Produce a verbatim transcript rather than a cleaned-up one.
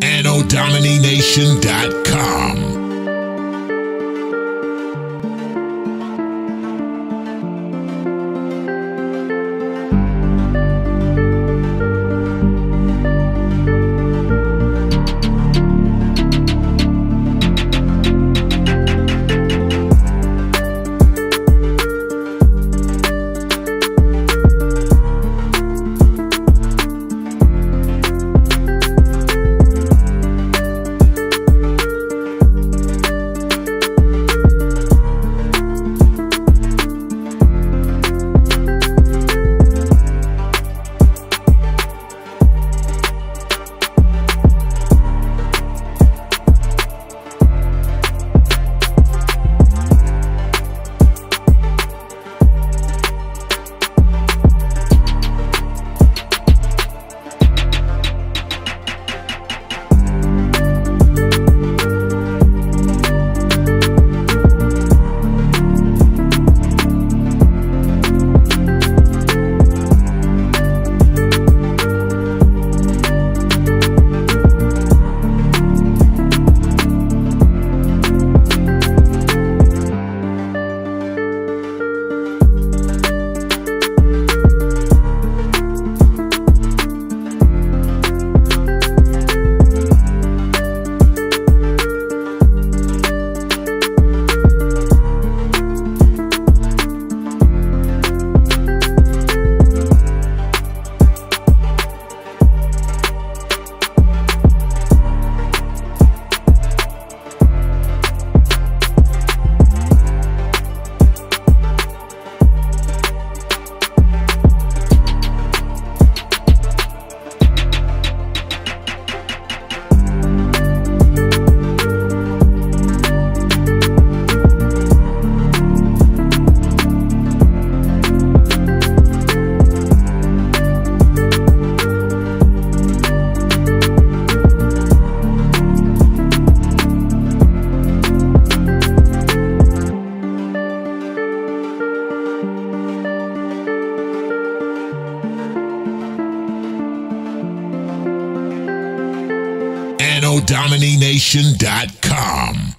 Anno Domini Nation dot com. Anno Domini Nation dot com.